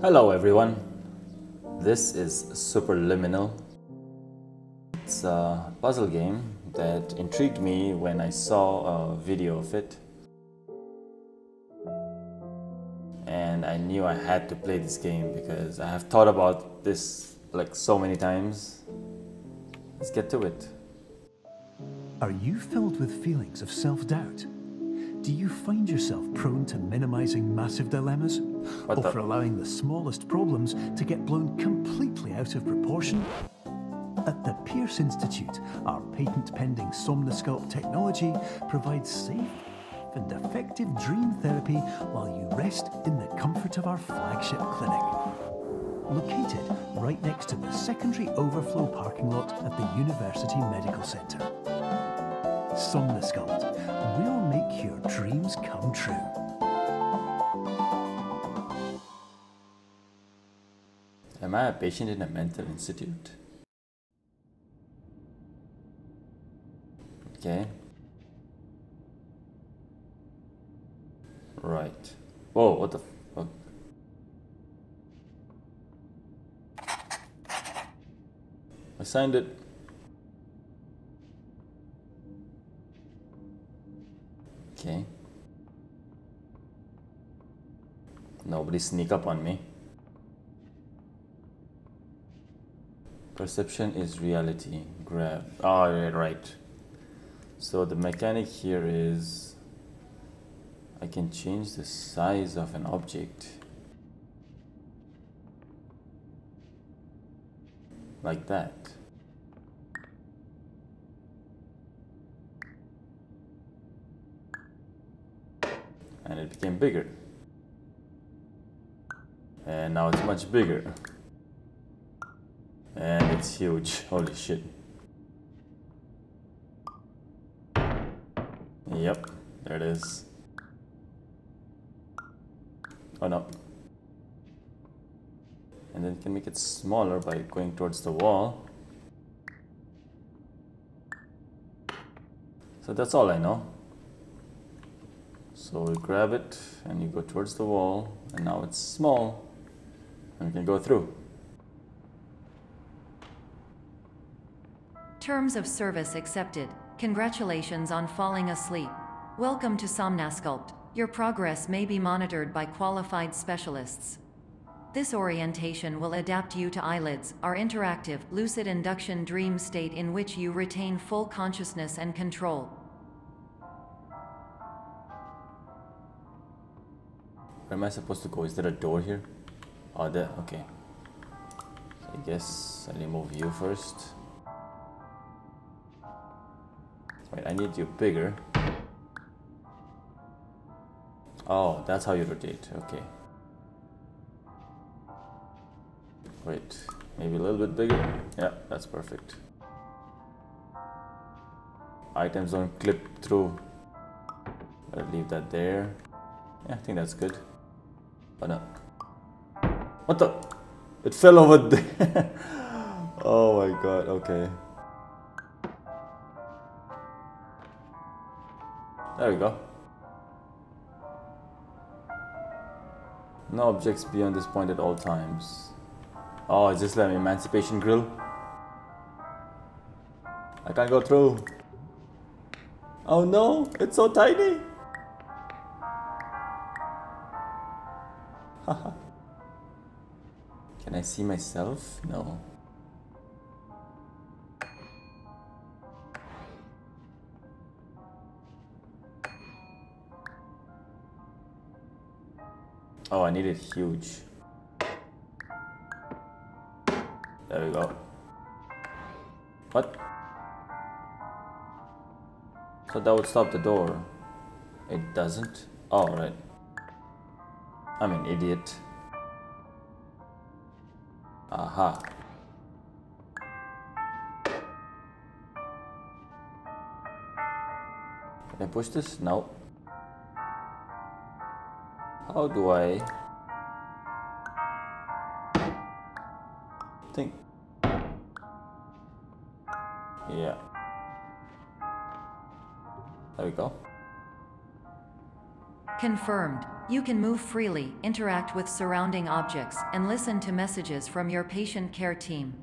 Hello everyone, this is Superliminal. It's a puzzle game that intrigued me when I saw a video of it. And I knew I had to play this game because I have thought about this like so many times. Let's get to it. Are you filled with feelings of self-doubt? Do you find yourself prone to minimizing massive dilemmas? Or for allowing the smallest problems to get blown completely out of proportion? At the Pierce Institute, our patent-pending Somnasculpt technology provides safe and effective dream therapy while you rest in the comfort of our flagship clinic. Located right next to the secondary overflow parking lot at the University Medical Center. Somnasculpt will make your dreams come true. Am I a patient in a mental institute? Okay. Right. Whoa, what the fuck? I signed it. Okay. Nobody sneak up on me. Perception is reality. Grab. Oh, right. So the mechanic here is I can change the size of an object like that. And it became bigger. And now it's much bigger. And it's huge. Holy shit. Yep, there it is. Oh no. And then you can make it smaller by going towards the wall. So that's all I know. So we grab it and you go towards the wall, and now it's small and we can go through. Terms of service accepted. Congratulations on falling asleep. Welcome to Somnasculpt. Your progress may be monitored by qualified specialists. This orientation will adapt you to eyelids, our interactive, lucid induction dream state in which you retain full consciousness and control. Where am I supposed to go? Is there a door here? Oh, there. Okay. So I guess I remove you first. Wait, I need you bigger. Oh, that's how you rotate, okay. Wait, maybe a little bit bigger? Yeah, that's perfect. Items don't clip through. I'll leave that there. Yeah, I think that's good. Oh no. What the? It fell over there. Oh my god, okay. There we go. No objects beyond this point at all times. Oh, is this like an emancipation grill? I can't go through. Oh no, it's so tiny. Can I see myself? No. Oh, I need it huge. There we go. What? So that would stop the door. It doesn't? Oh, right. I'm an idiot. Aha. Can I push this? No. How do I think? Yeah. There we go. Confirmed. You can move freely, interact with surrounding objects, and listen to messages from your patient care team.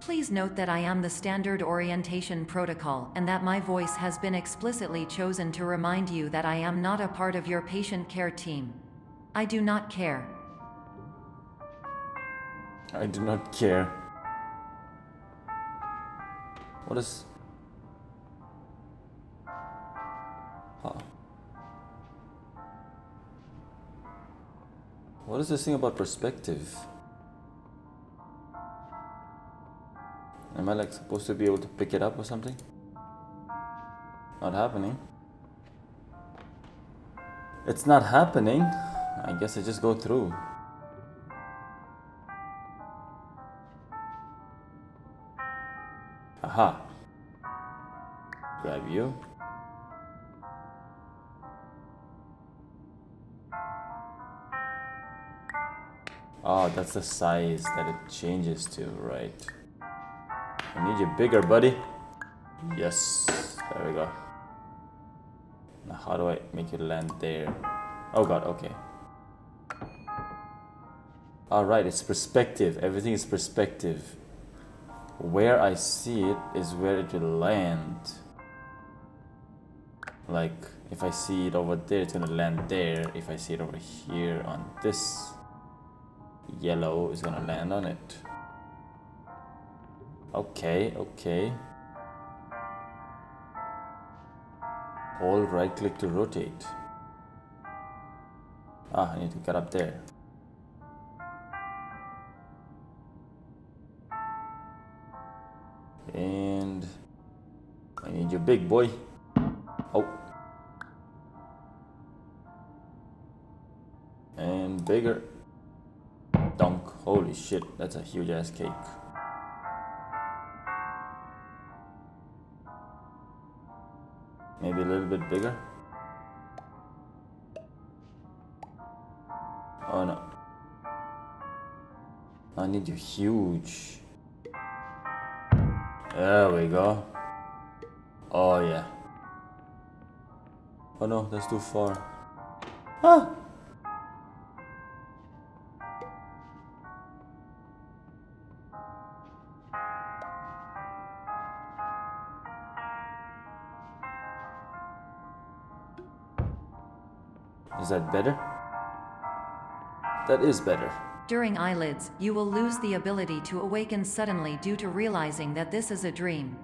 Please note that I am the standard orientation protocol and that my voice has been explicitly chosen to remind you that I am not a part of your patient care team. I do not care. I do not care. What is... Oh. What is this thing about perspective? Am I like supposed to be able to pick it up or something? Not happening. It's not happening. I guess I just go through. Aha. Grab you. Oh, that's the size that it changes to, right? I need you bigger, buddy. Yes, there we go. Now how do I make you land there? Oh god, okay. Alright, it's perspective. Everything is perspective. Where I see it is where it will land. Like, if I see it over there, it's gonna land there. If I see it over here on this, yellow is gonna land on it. Okay, okay. Hold right click to rotate. Ah, I need to get up there. And I need you big, boy. Oh. And bigger. Donk. Holy shit, that's a huge ass cake. Maybe a little bit bigger. Oh no. I need you huge. There we go. Oh yeah. Oh no, that's too far. Ah! Is that better? That is better. During eyelids, you will lose the ability to awaken suddenly due to realizing that this is a dream.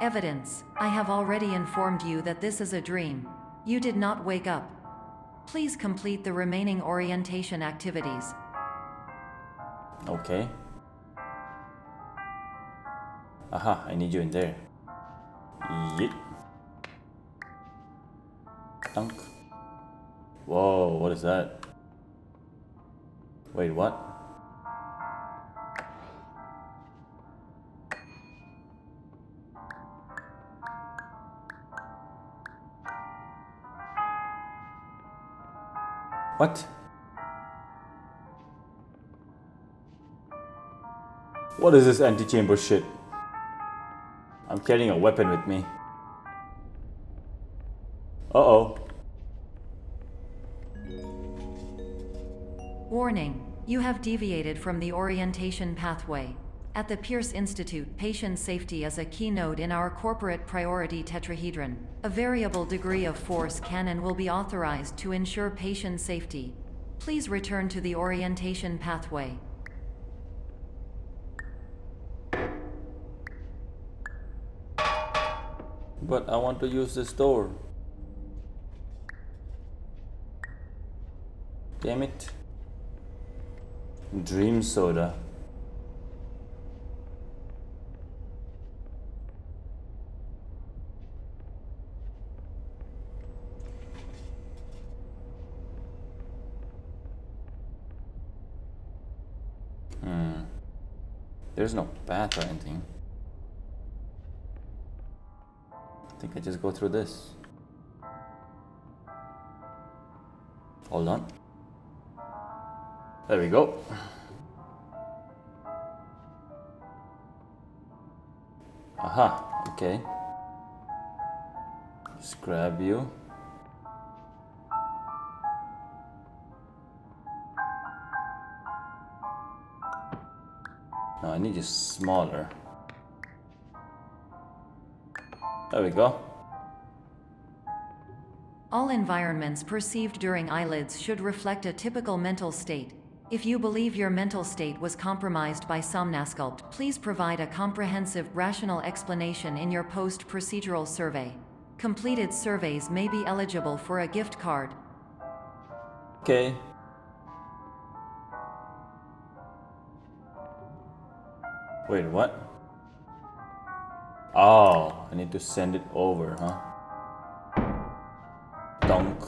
Evidence. I have already informed you that this is a dream. You did not wake up. Please complete the remaining orientation activities. Okay. Aha, I need you in there. Yeet. Dunk. Whoa, what is that? Wait, what? What? What is this antechamber shit? I'm carrying a weapon with me. Uh-oh. Warning, you have deviated from the orientation pathway. At the Pierce Institute, patient safety is a key node in our corporate priority tetrahedron. A variable degree of force can and will be authorized to ensure patient safety. Please return to the orientation pathway. But I want to use this door. Damn it. Dream soda. There's no path or anything. I think I just go through this. Hold on. There we go. Aha, okay. Just grab you. No, I need it smaller. There we go. All environments perceived during eyelids should reflect a typical mental state. If you believe your mental state was compromised by Somnasculpt, please provide a comprehensive, rational explanation in your post-procedural survey. Completed surveys may be eligible for a gift card. Okay. Wait, what? Oh, I need to send it over, huh? Donk.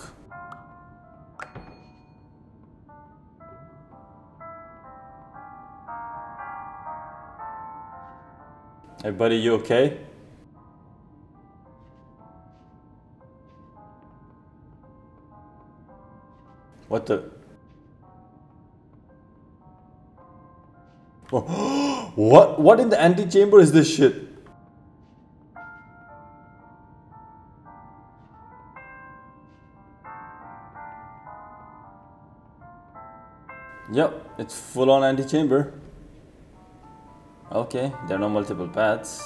Hey buddy, you okay? What the? Oh. What in the antechamber is this shit? Yep, it's full on antechamber. Okay, there are no multiple paths.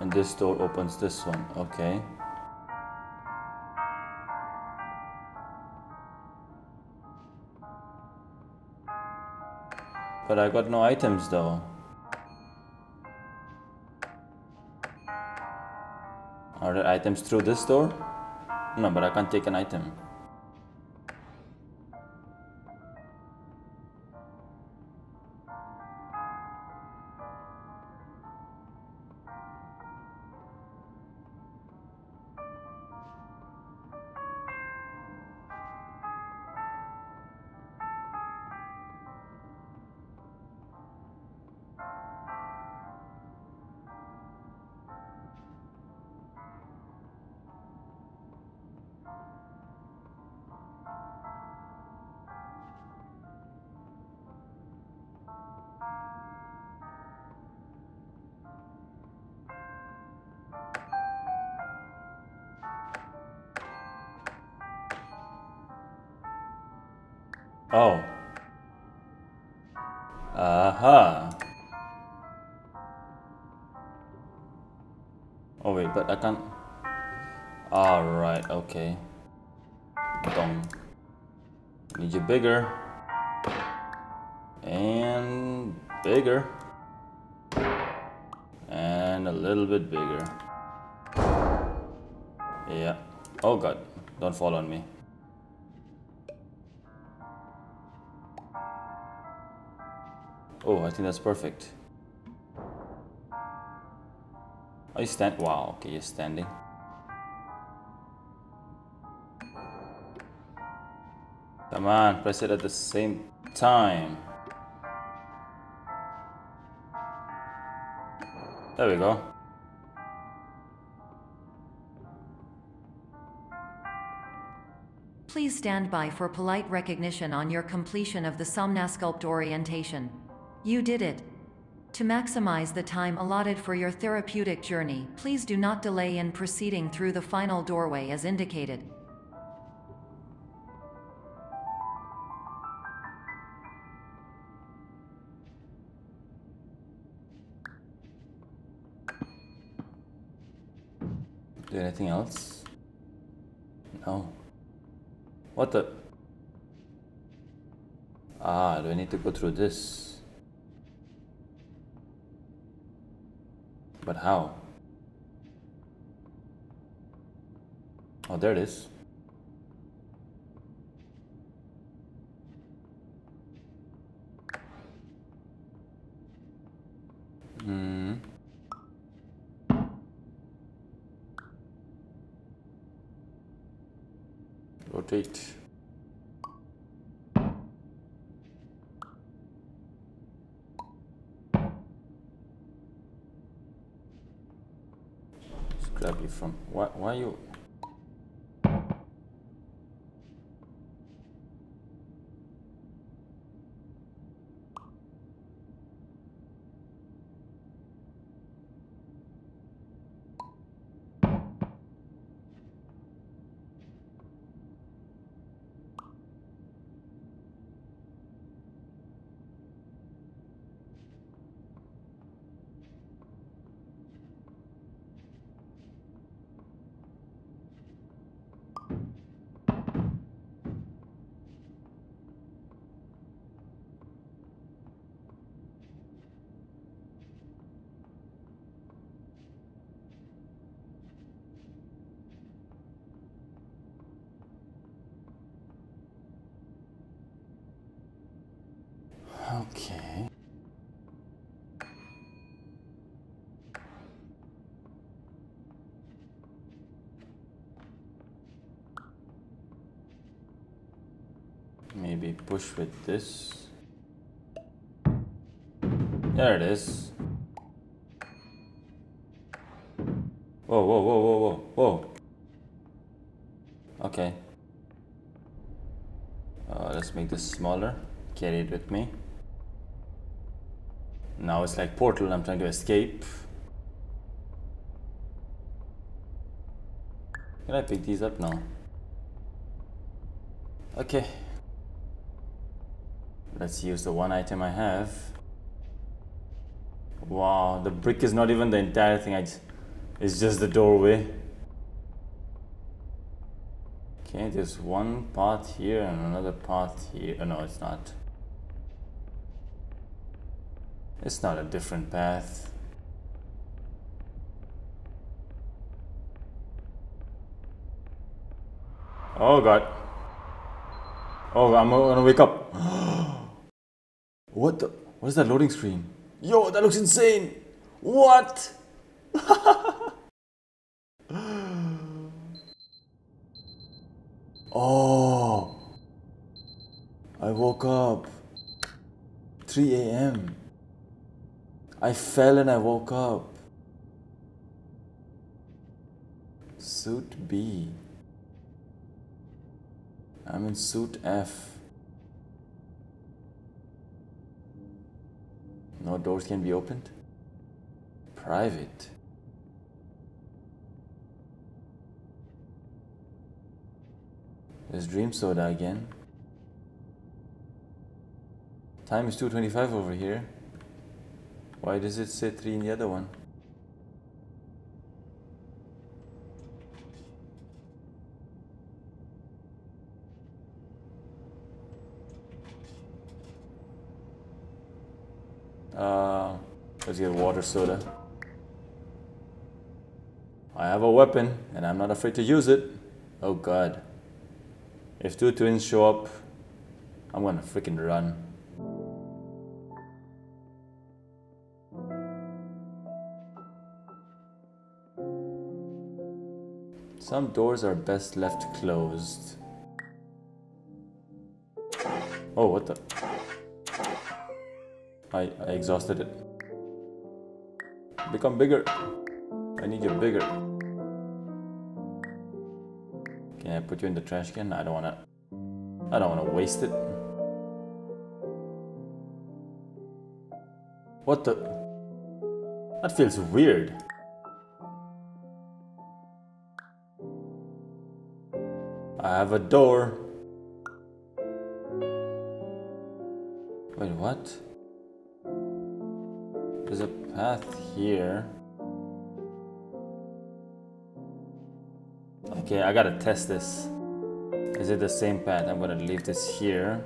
And this door opens this one, okay. But I got no items though. Are there items through this door? No, but I can't take an item. Oh. Aha. Oh wait, but I can't. Alright, okay. Dong. Need you bigger. And bigger. And a little bit bigger. Yeah. Oh god, don't fall on me. Oh, I think that's perfect. Are you standing? Wow, okay, you're standing. Come on, press it at the same time. There we go. Please stand by for polite recognition on your completion of the Somnasculpt orientation. You did it. To maximize the time allotted for your therapeutic journey, please do not delay in proceeding through the final doorway as indicated. Is there anything else? No. What the? Ah, do I need to go through this? But how? Oh, there it is. Hmm. Rotate. Grab you from why are you? Okay. Maybe push with this. There it is. Whoa, whoa, whoa, whoa, whoa, whoa. Okay. Let's make this smaller. Carry it with me. Now it's like Portal. I'm trying to escape. Can I pick these up now? Okay. Let's use the one item I have. Wow, the brick is not even the entire thing. It's just the doorway. Okay, there's one path here and another path here. Oh, no, it's not. It's not a different path. Oh God. Oh, I'm gonna wake up. What the? What is that loading screen? Yo, that looks insane. What? Oh, I woke up. 3 a.m. I fell and I woke up. Suit B. I'm in suit F. No doors can be opened. Private. There's Dream Soda again. Time is 2:25 over here. Why does it say 3 in the other one? Let's get water soda. I have a weapon and I'm not afraid to use it. Oh God. If two twins show up, I'm gonna freaking run. Some doors are best left closed. Oh, what the? I exhausted it. Become bigger. I need you bigger. Can I put you in the trash can? I don't wanna waste it. What the? That feels weird. I have a door. Wait, what? There's a path here. Okay, I gotta test this. Is it the same path? I'm gonna leave this here.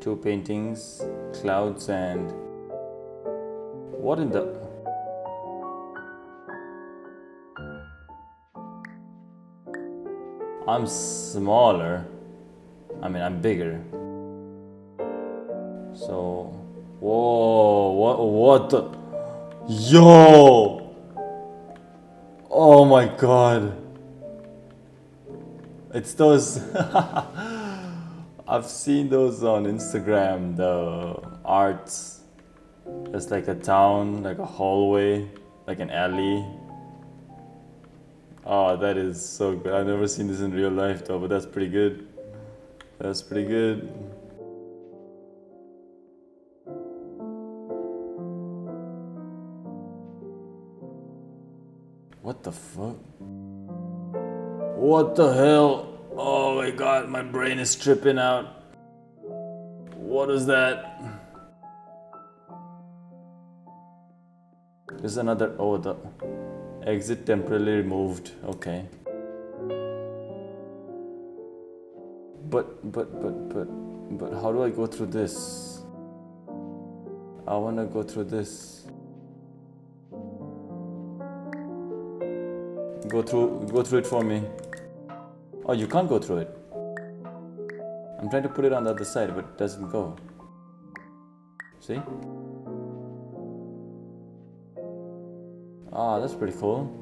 2 paintings, clouds, and... What in the... I'm smaller. I mean, I'm bigger. So... Whoa, what the... Yo! Oh my God. It's those, I've seen those on Instagram, the arts. It's like a town, like a hallway, like an alley. Oh, that is so good. I've never seen this in real life though, but that's pretty good. That's pretty good. What the fuck? What the hell? Oh my God, my brain is tripping out. What is that? There's another... Oh, the exit temporarily removed. Okay. But how do I go through this? I wanna go through this. Go through it for me. Oh, you can't go through it. I'm trying to put it on the other side, but it doesn't go. See? Ah, that's pretty cool.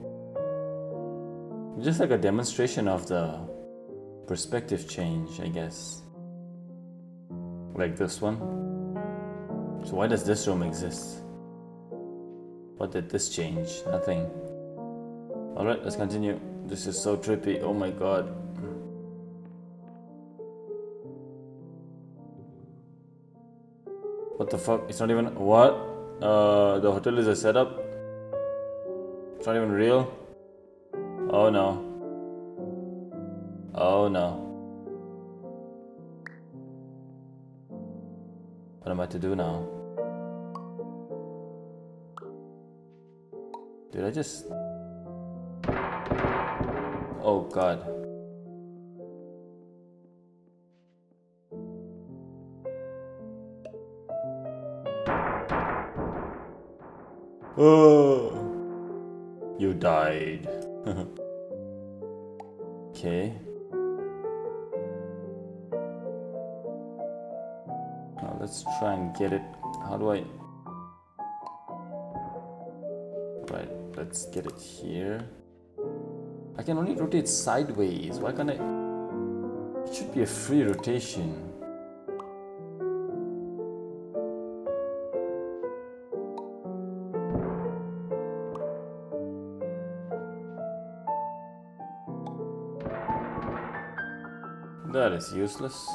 Just like a demonstration of the perspective change, I guess. Like this one. So why does this room exist? What did this change? Nothing. Alright, let's continue. This is so trippy, oh my god. What the fuck? It's not even... what? The hotel is a setup? It's not even real? Oh no. Oh no. What am I to do now? Did I just... oh god. Oh, you died. Okay. Now let's try and get it. How do I... right, let's get it here. I can only rotate sideways, why can't I? It should be a free rotation. That is useless.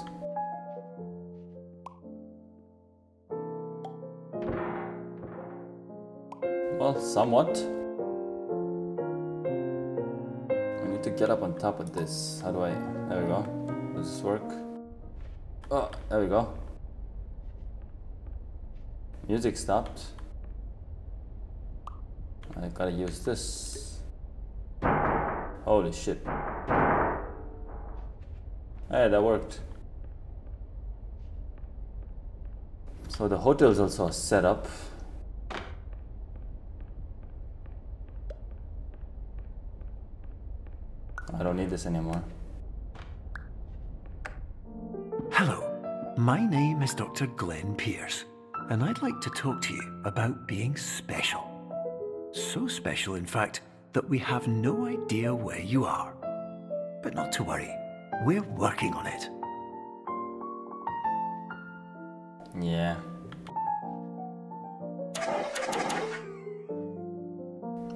Well, somewhat. To get up on top of this. How do I? There we go. Does this work? Oh, there we go. Music stopped. I gotta use this. Holy shit. Hey, that worked. So the hotel is also a setup. I don't need this anymore. Hello, my name is Dr. Glenn Pierce, and I'd like to talk to you about being special. So special, in fact, that we have no idea where you are. But not to worry, we're working on it. Yeah.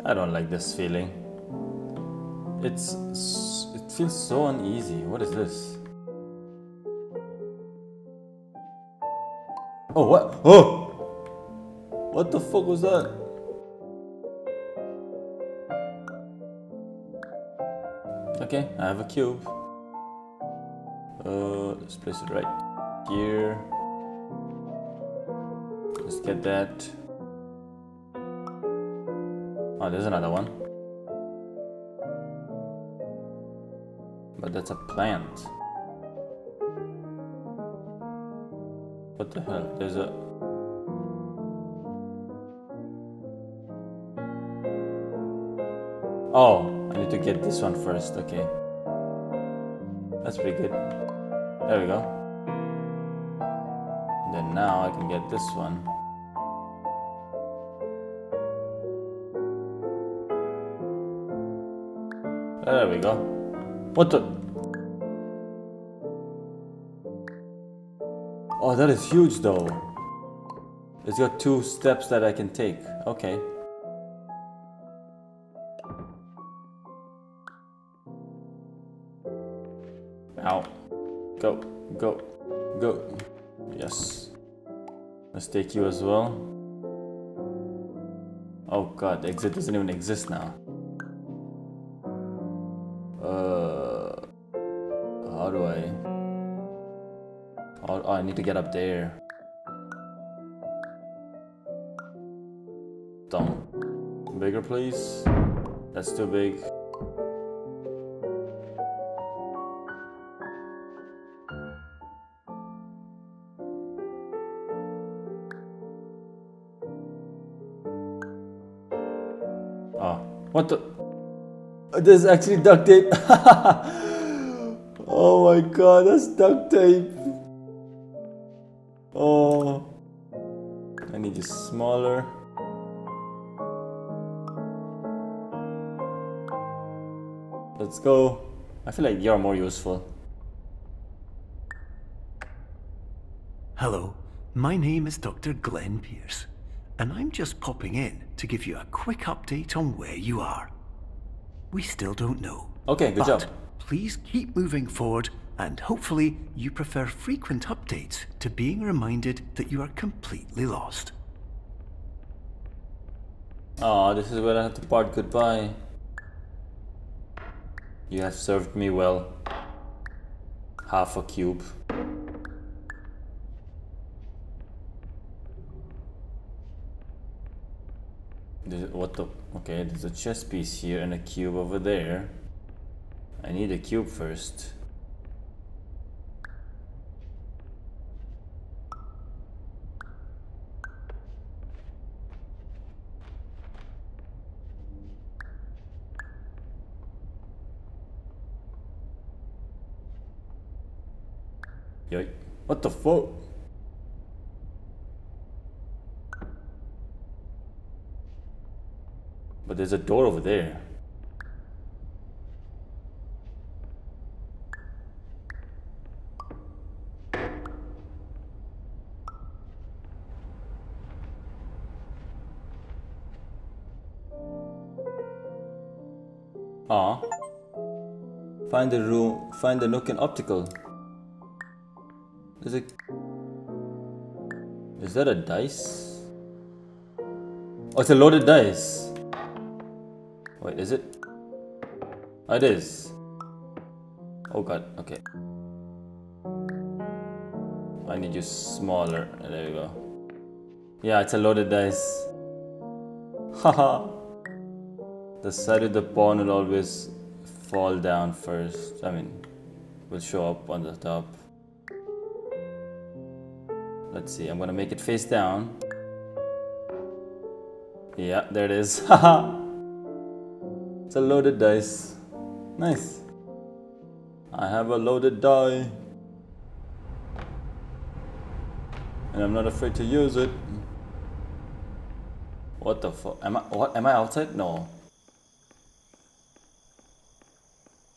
I don't like this feeling. It feels so uneasy. What is this? Oh, what? Oh! What the fuck was that? Okay, I have a cube. Let's place it right here. Let's get that. Oh, there's another one. But that's a plant. What the hell? There's a... oh, I need to get this one first. Okay. That's pretty good. There we go. Then now I can get this one. There we go. What the? Oh, that is huge though. It's got two steps that I can take. Okay. Ow. Go, go, go. Yes. Let's take you as well. Oh god, the exit doesn't even exist now. How do I... oh, I need to get up there. Dumb. Bigger, please. That's too big. Oh, what the... there's actually duct tape. Oh my god, that's duct tape. Oh. I need it smaller. Let's go. I feel like you're more useful. Hello, my name is Dr. Glenn Pierce, and I'm just popping in to give you a quick update on where you are. We still don't know. Okay, good job. Please keep moving forward, and hopefully you prefer frequent updates to being reminded that you are completely lost. Oh, this is where I have to part goodbye. You have served me well. Half a cube. What the? Okay, there's a chess piece here and a cube over there. I need a cube first. Yoy. What the fuck? But there's a door over there. Ah. Find the room, find the Nook and Optical. There's a... Is that a dice? Oh, it's a loaded dice. Wait, is it? Oh, it is. Oh god, okay. I need you smaller. There we go. Yeah, it's a loaded dice. Haha. The side of the pawn will always fall down first. I mean, will show up on the top. Let's see, I'm gonna make it face down. Yeah, there it is. Haha. It's a loaded dice. Nice. I have a loaded die. And I'm not afraid to use it. What the fuck? Am I outside? No.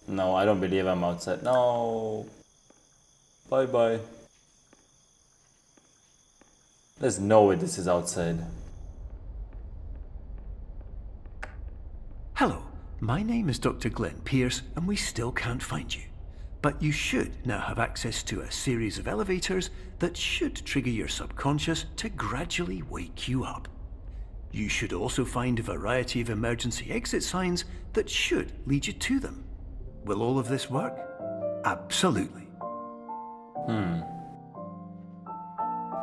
No, I don't believe I'm outside. No. Bye bye. There's no way this is outside. Hello. My name is Dr. Glenn Pierce, and we still can't find you. But you should now have access to a series of elevators that should trigger your subconscious to gradually wake you up. You should also find a variety of emergency exit signs that should lead you to them. Will all of this work? Absolutely.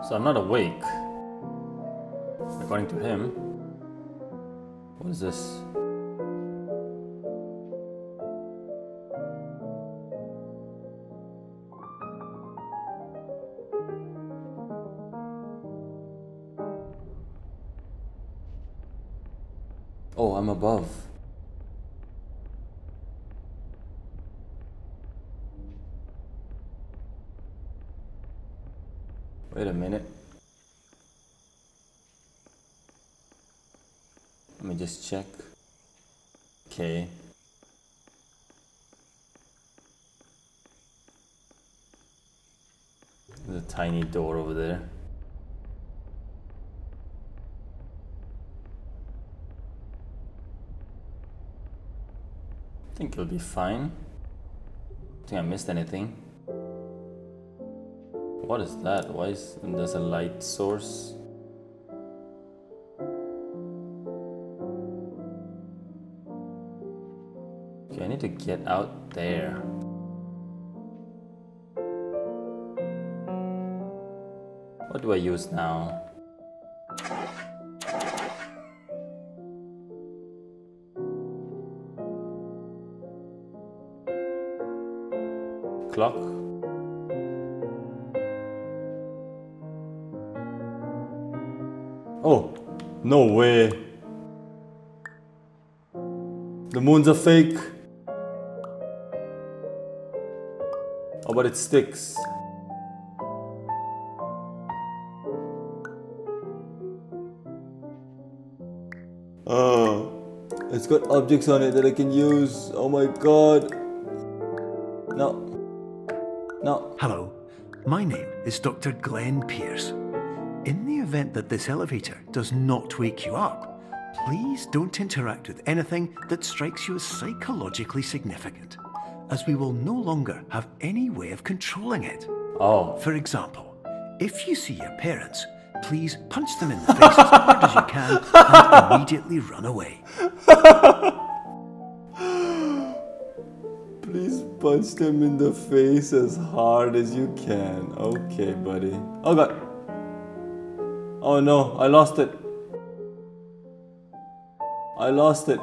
So I'm not awake, according to him. What is this? Oh, I'm above. Wait a minute. Let me just check. Okay. There's a tiny door over there. I think it'll be fine. I think I missed anything. What is that? Why is there's a light source? Okay, I need to get out there. What do I use now? Clock. Oh, no way. The moons are fake. Oh, but it sticks. It's got objects on it that I can use. Oh my god. No. No. Hello. My name is Dr. Glenn Pierce. In the event that this elevator does not wake you up, please don't interact with anything that strikes you as psychologically significant, as we will no longer have any way of controlling it. Oh. For example, if you see your parents, please punch them in the face as hard as you can and immediately run away. Please punch them in the face as hard as you can. Okay, buddy. Oh god. Oh no, I lost it. I lost it.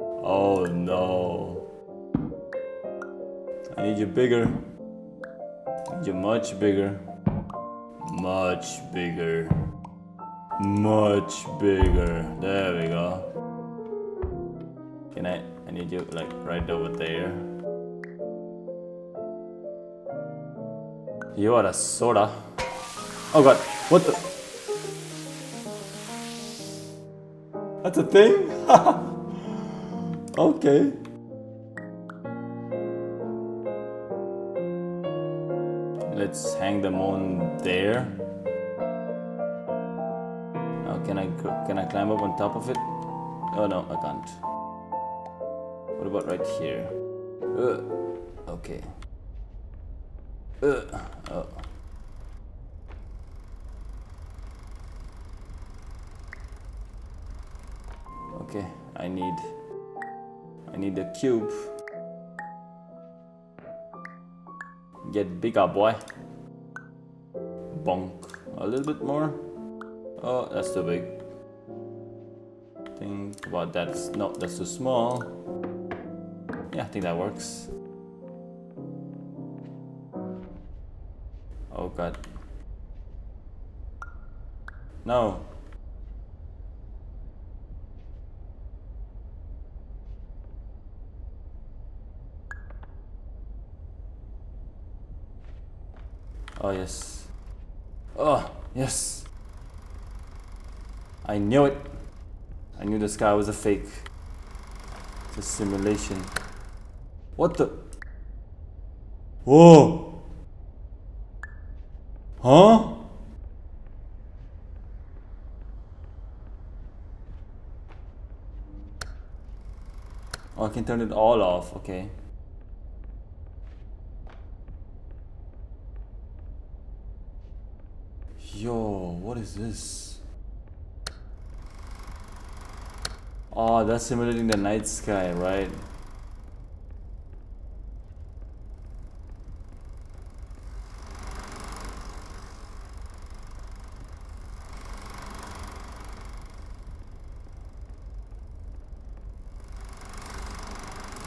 Oh no. I need you bigger. I need you much bigger. Much bigger. Much bigger. There we go. Can I need you like right over there. You are a soda. Oh god, what the? That's a thing? Okay. Let's hang them on there. Now can I climb up on top of it? Oh no, I can't. What about right here? Okay. Oh. Okay, I need a cube. Get bigger, boy. Bonk. A little bit more. Oh, that's too big. Think about that. No, that's too small. Yeah, I think that works. Oh god. No. Oh yes. Oh yes. I knew it. I knew this guy was a fake. It's a simulation. What the? Whoa. Huh? Oh, I can turn it all off. Okay. Yo, what is this? Oh, that's simulating the night sky, right?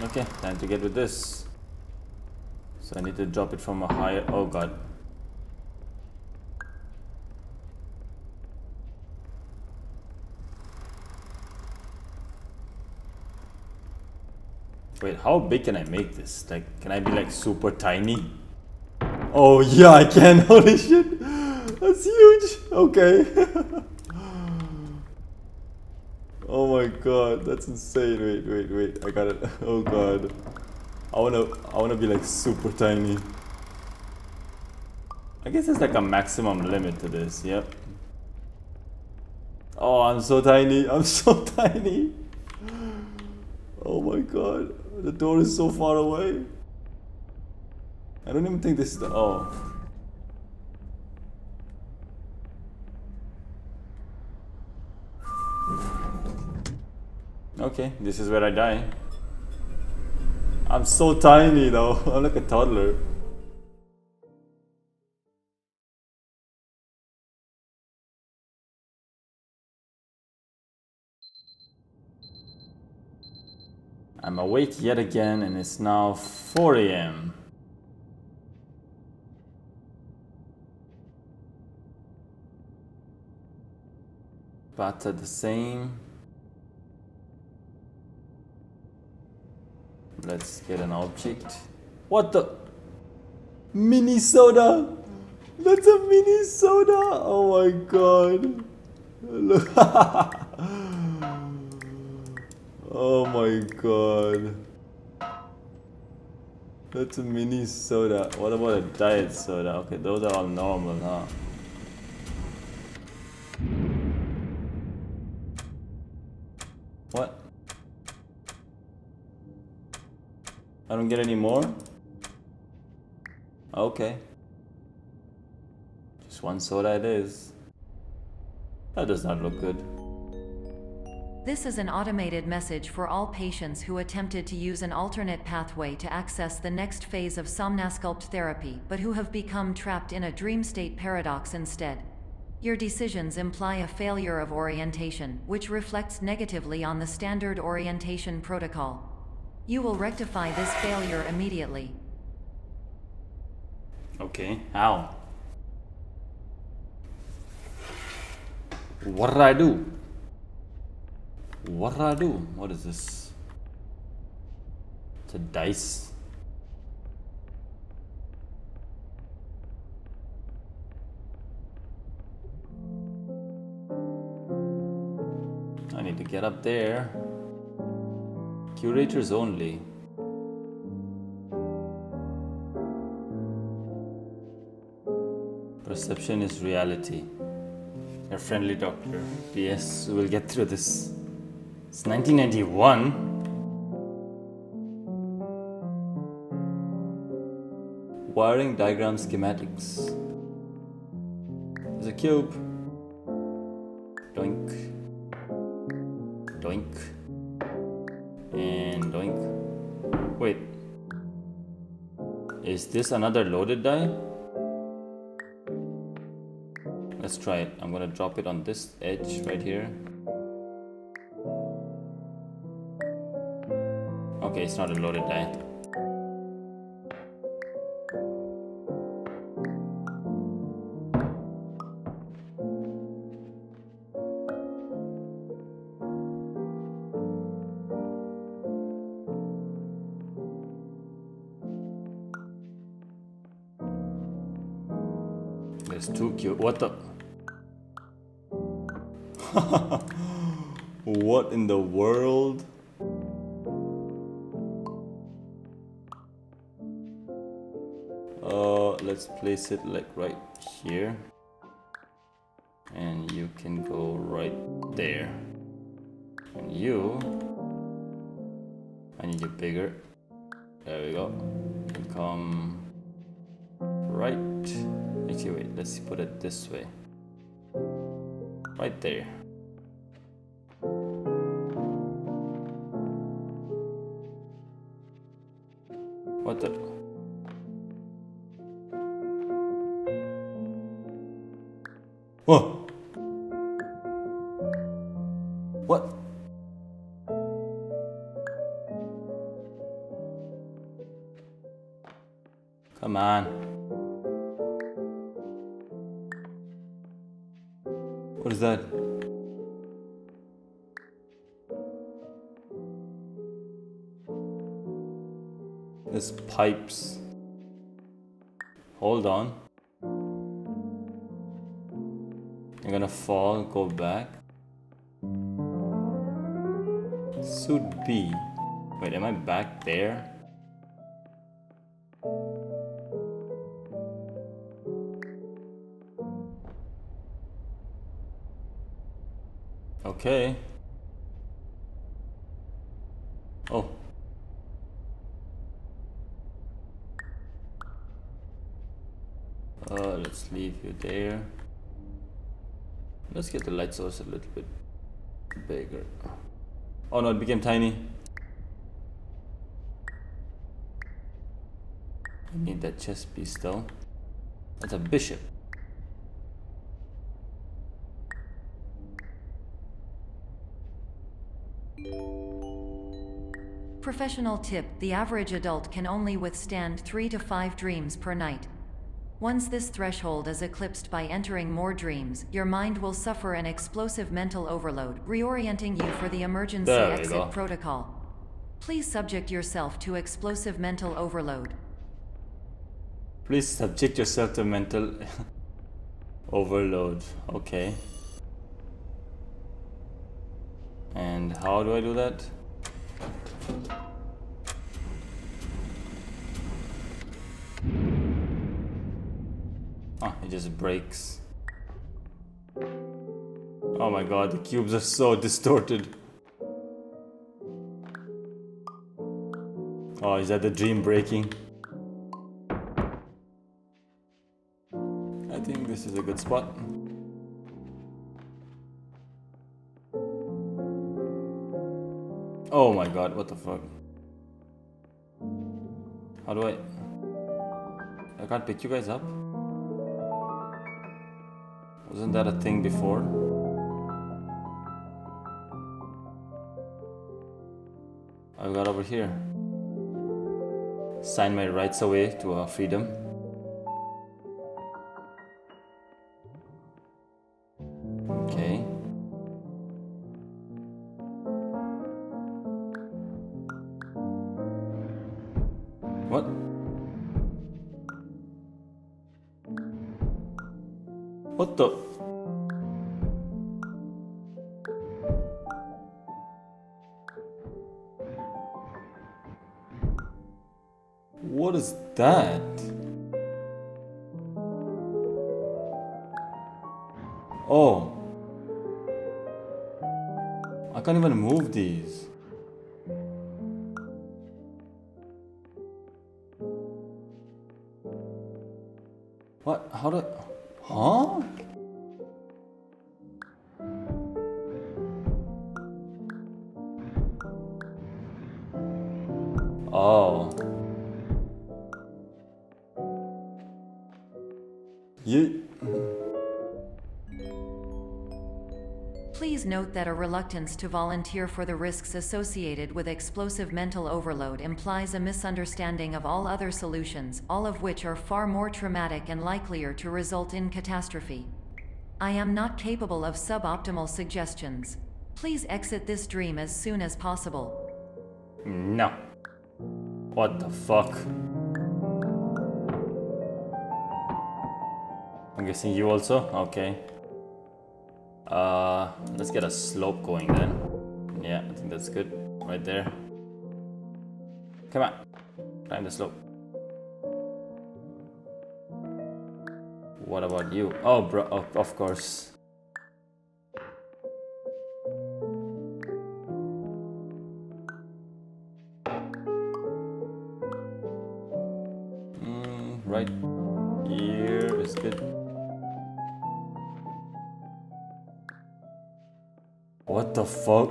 Okay, time to get with this. So I need to drop it from a higher... Oh god. Wait, how big can I make this? Like, can I be like super tiny? Oh yeah, I can. Holy shit, that's huge. Okay. Oh my god, that's insane. Wait. I got it. Oh god, I wanna be like super tiny. I guess there's like a maximum limit to this. Yep. Oh, I'm so tiny. I'm so tiny. Oh my god. The door is so far away. I don't even think this is the... Oh. Okay, this is where I die. I'm so tiny though. I'm like a toddler. I'm awake yet again, and it's now 4 a.m. But the same. Let's get an object. What the? Mini soda! That's a mini soda! Oh my god. Look. Oh my god. That's a mini soda. What about a diet soda? Okay, those are all normal, huh? What? I don't get any more? Okay. Just one soda it is. That does not look good. This is an automated message for all patients who attempted to use an alternate pathway to access the next phase of Somnasculpt therapy, but who have become trapped in a dream state paradox instead. Your decisions imply a failure of orientation, which reflects negatively on the standard orientation protocol. You will rectify this failure immediately. Okay, how? What did I do? What did I do? What is this? It's a dice. I need to get up there. Curators only. Perception is reality. Your friendly doctor. P.S. We'll get through this. It's 1991. Wiring diagram schematics. There's a cube. Doink. Doink. And doink. Wait. Is this another loaded die? Let's try it. I'm gonna drop it on this edge right here. Okay, it's not a loaded die. There's two cubes. What the? What in the world? Let's place it like right here, and you can go right there, and you, I need you bigger, there we go, and come right, actually wait, let's put it this way, right there. What the? Whoa! What? Come on. What is that? There's pipes. Hold on. I'm gonna fall, go back. Suit B. Wait, am I back there? Okay. Oh. Let's leave you there. Let's get the light source a little bit bigger. Oh no, it became tiny. I need that chess piece though. That's a bishop. Professional tip: the average adult can only withstand 3 to 5 dreams per night. Once this threshold is eclipsed by entering more dreams, your mind will suffer an explosive mental overload, reorienting you for the emergency exit protocol. Please subject yourself to explosive mental overload. Please subject yourself to mental overload. Okay. And how do I do that? It just breaks. Oh my god, the cubes are so distorted. Oh, is that the dream breaking? I think this is a good spot. Oh my god, what the fuck? How do I can't pick you guys up? Wasn't that a thing before? I've got over here. Sign my rights away to our freedom. Okay. What? What the? What is that? Oh. I can't even move these. What? How do? Huh? Oh. You. Please note that a reluctance to volunteer for the risks associated with explosive mental overload implies a misunderstanding of all other solutions, all of which are far more traumatic and likelier to result in catastrophe. I am not capable of suboptimal suggestions. Please exit this dream as soon as possible. No. What the fuck? I'm guessing you also? Okay. Let's get a slope going then. Yeah, I think that's good. Right there. Come on. Climb the slope. What about you? Oh, bro. Oh, of course. Right here is good. What the fuck?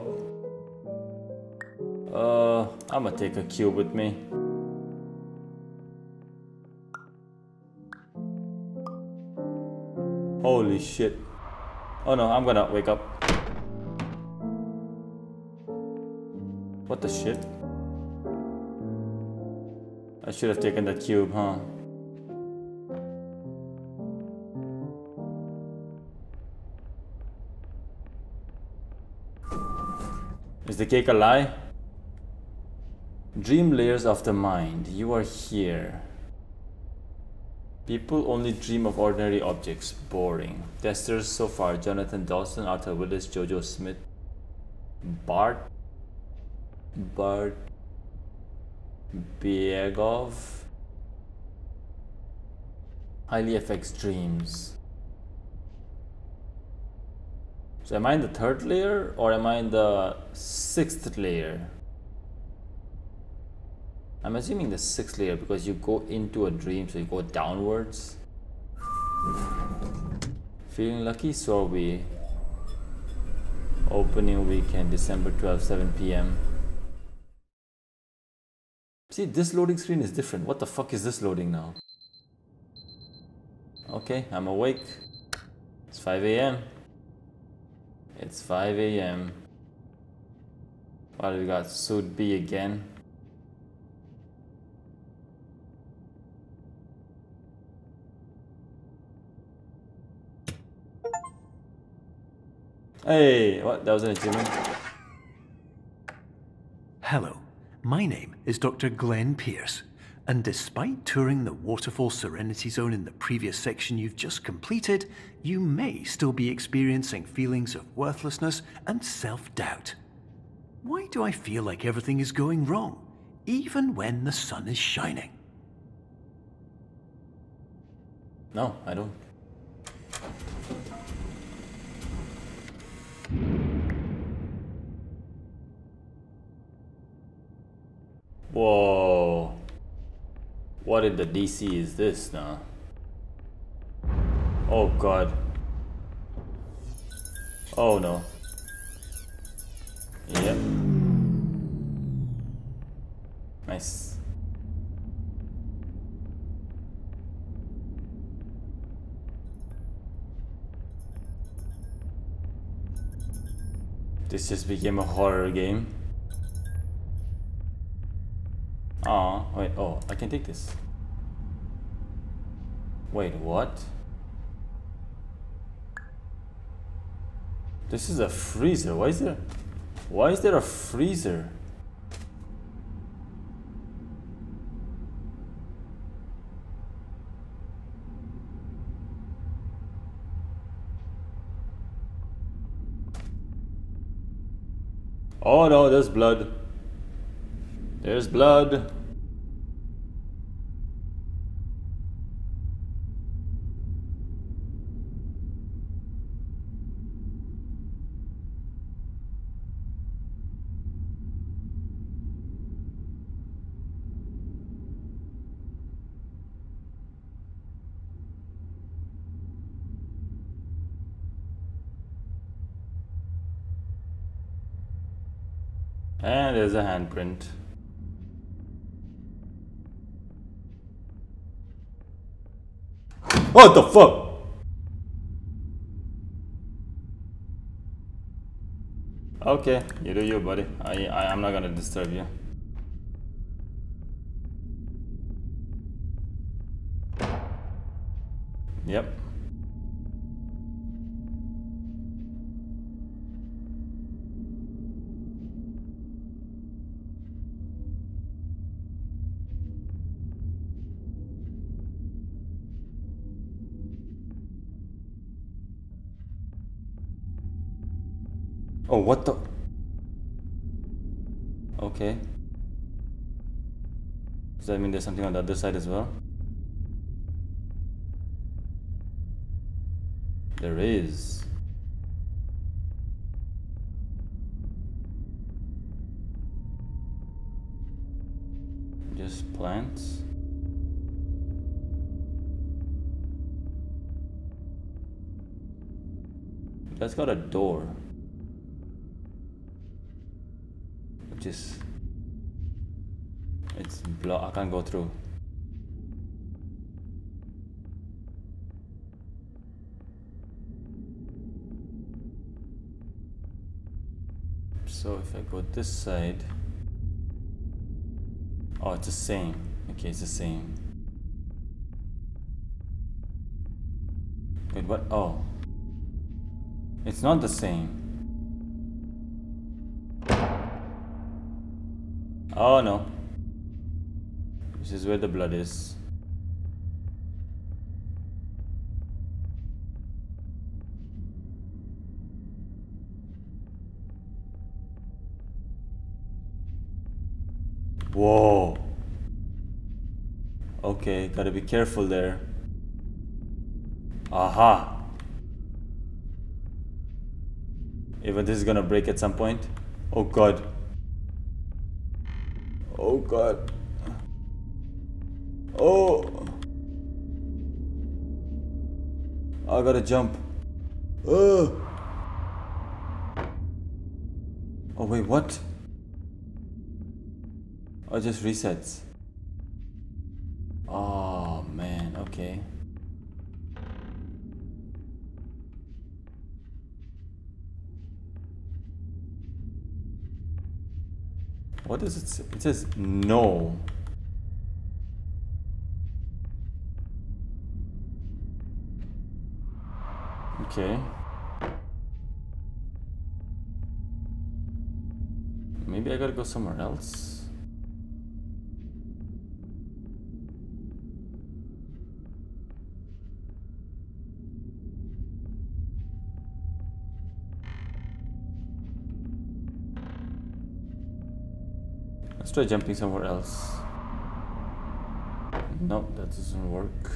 I'm gonna take a cube with me. Holy shit. Oh no, I'm gonna wake up. What the shit? I should have taken that cube, huh? Is the cake a lie? Dream layers of the mind. You are here. People only dream of ordinary objects. Boring. Testers so far: Jonathan Dawson, Arthur Willis, Jojo Smith, Bart Biegov. Highly affects dreams. So am I in the third layer or am I in the sixth layer? I'm assuming the sixth layer because you go into a dream, so you go downwards. Feeling lucky? So are we. Opening weekend, December 12, 7 PM. See, this loading screen is different. What the fuck is this loading now? Okay, I'm awake. It's 5 AM. It's 5 AM. What do we got? Suit B again. Hey, what? That was an achievement. Hello, my name is Dr. Glenn Pierce, and despite touring the Waterfall Serenity Zone in the previous section you've just completed, you may still be experiencing feelings of worthlessness and self-doubt. Why do I feel like everything is going wrong, even when the sun is shining? No, I don't. Whoa. What in the DC is this now? Oh god. Oh no. Yep. Nice. This just became a horror game. Oh, wait, oh, I can take this. Wait, what? This is a freezer. Why is there a freezer? Oh no, there's blood. There's blood. And there's a handprint. What the fuck? Okay, you do you, buddy. I'm not gonna disturb you. Yep. Oh, what the? Okay. Does that mean there's something on the other side as well? There is. Just plants. That's got a door. It's blocked. I can't go through. So if I go this side, oh, it's the same. Okay, it's the same. Wait, what? Oh, it's not the same. Oh no, this is where the blood is. Whoa. Okay, gotta be careful there. Aha. Even this is gonna break at some point. Oh god. Oh god. Oh, I gotta jump. Oh, oh wait, what? Oh, it just resets. Oh man, okay. What does it say? It says no. Okay. Maybe I gotta go somewhere else. Let's try jumping somewhere else. Nope, that doesn't work.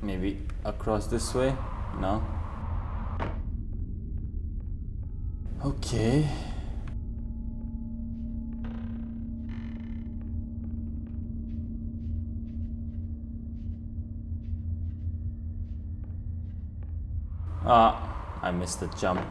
Maybe across this way? No. Okay. I missed the jump.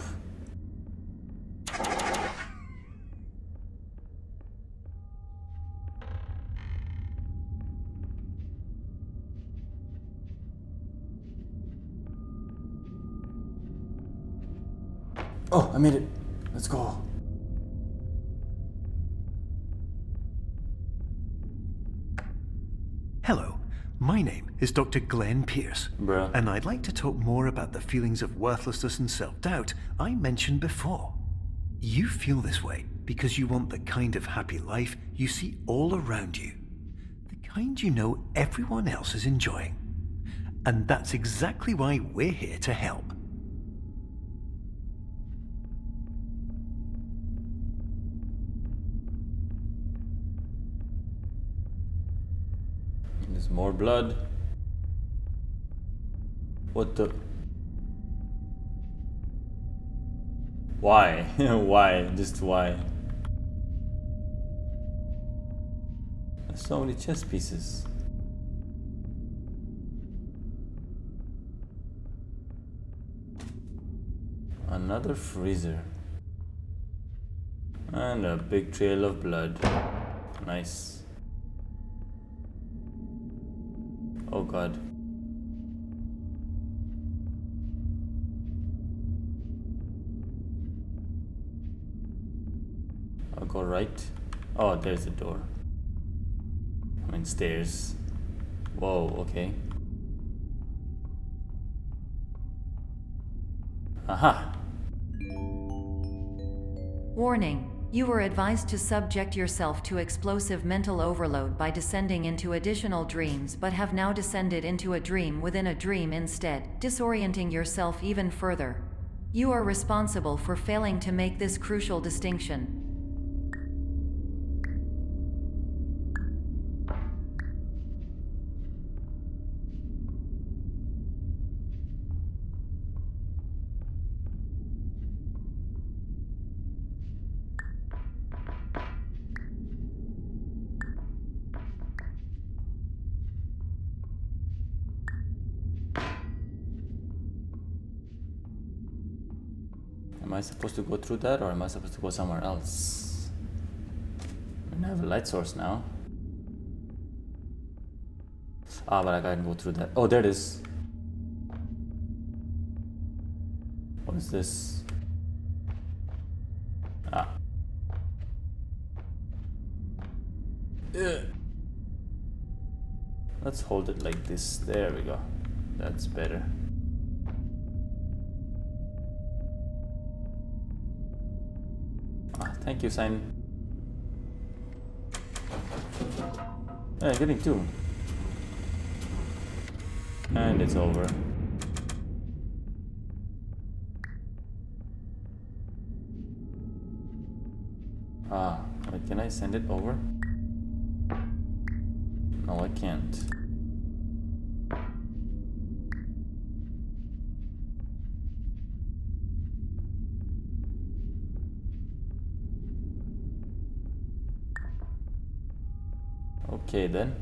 Oh, I made it. Let's go. Hello, my name is Dr. Glenn Pierce, and I'd like to talk more about the feelings of worthlessness and self-doubt I mentioned before. You feel this way because you want the kind of happy life you see all around you, the kind you know everyone else is enjoying. And that's exactly why we're here to help. There's more blood. What the? Why? Why? Just why? There's so many chess pieces. Another freezer. And a big trail of blood. Nice. Oh God. I'll go right. Oh, there's a door. I mean stairs. Whoa, okay. Aha! Warning. You were advised to subject yourself to explosive mental overload by descending into additional dreams, but have now descended into a dream within a dream instead, disorienting yourself even further. You are responsible for failing to make this crucial distinction. Am I supposed to go through that, or am I supposed to go somewhere else? I have a light source now. Ah, but I can't go through that. Oh, there it is. What is this? Ah. Ugh. Let's hold it like this. There we go. That's better. Thank you, Simon. Yeah, getting two. And it's over. Ah, wait, can I send it over? No, I can't. Okay then.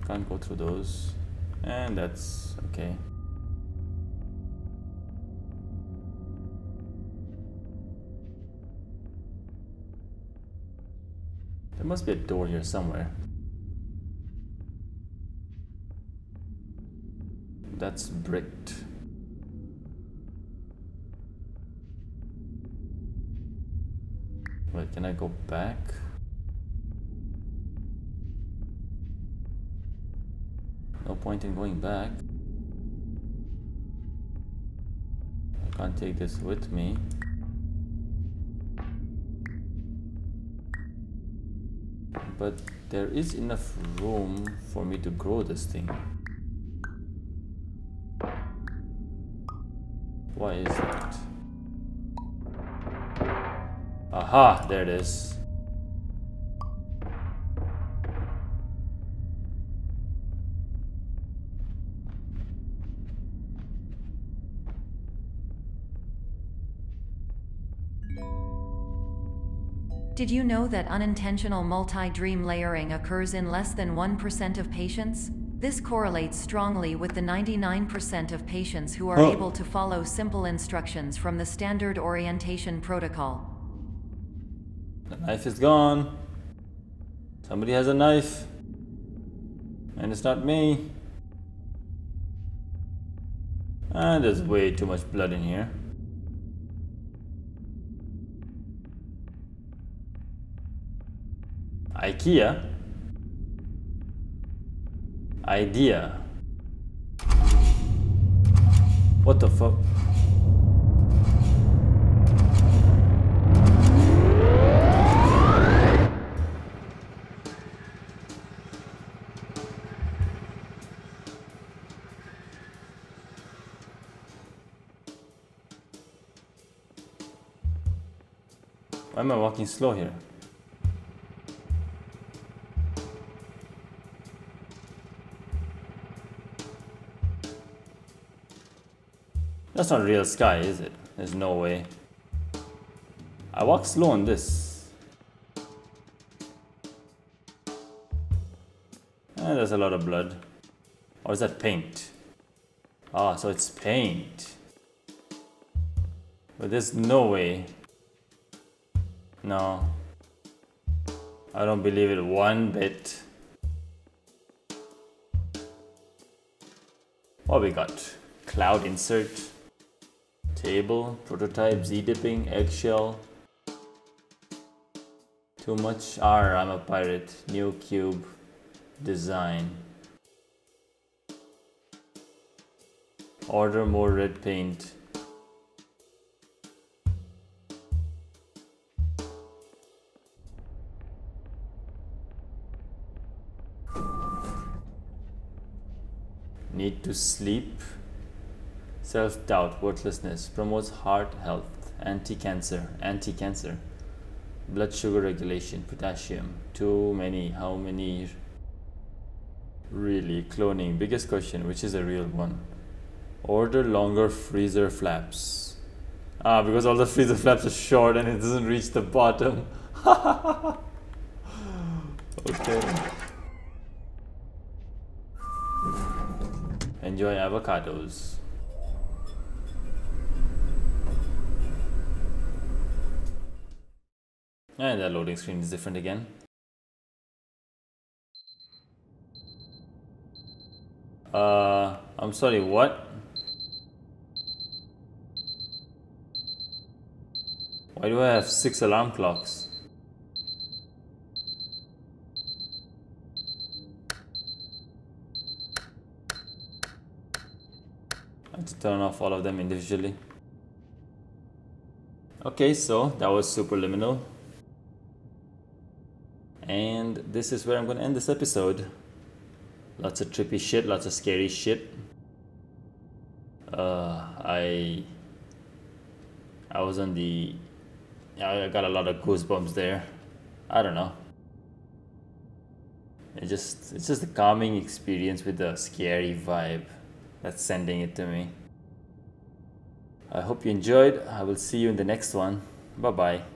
I can't go through those. And that's okay. There must be a door here somewhere. That's bricked. Wait, can I go back? No point in going back. I can't take this with me. But there is enough room for me to grow this thing. Why is that? Aha, there it is. Did you know that unintentional multi-dream layering occurs in less than 1% of patients? This correlates strongly with the 99% of patients who are able to follow simple instructions from the standard orientation protocol. The knife is gone. Somebody has a knife. And it's not me. And there's way too much blood in here. IKEA. Idea. What the fuck? Why am I walking slow here? That's not real sky, is it? There's no way. I walk slow on this. And there's a lot of blood. Or is that paint? Ah, so it's paint. But there's no way. No. I don't believe it one bit. What we got? Cloud insert. Table, prototype, Z-dipping, eggshell. Too much R, I'm a pirate. New cube, design. Order more red paint. Need to sleep. Self-doubt, worthlessness, promotes heart health, anti-cancer, blood sugar regulation, potassium, too many, how many, really, cloning, biggest question, which is a real one, order longer freezer flaps, because all the freezer flaps are short and it doesn't reach the bottom, okay, enjoy avocados. And that loading screen is different again. I'm sorry, what? Why do I have 6 alarm clocks? I have to turn off all of them individually. Okay, so that was Superliminal. And this is where I'm going to end this episode. Lots of trippy shit, lots of scary shit. I was on the... I got a lot of goosebumps there. I don't know. It's just a calming experience with a scary vibe that's sending it to me. I hope you enjoyed. I will see you in the next one. Bye-bye.